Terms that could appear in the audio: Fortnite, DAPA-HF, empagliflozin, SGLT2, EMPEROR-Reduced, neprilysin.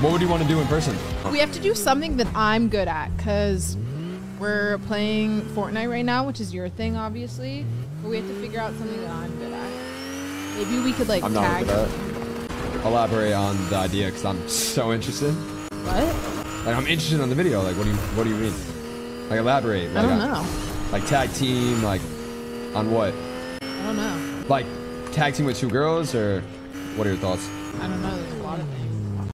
What would you want to do in person? We have to do something that I'm good at, because we're playing Fortnite right now, which is your thing, obviously. But we have to figure out something that I'm good at. Maybe we could, like, I'm tag. Not good at. Elaborate on the idea, because I'm so interested. What? Like, I'm interested in the video. Like, what do you mean? Like, elaborate. Like, I don't know. Like, tag team, like, on what? I don't know. Like, tag team with two girls, or what are your thoughts? I don't know.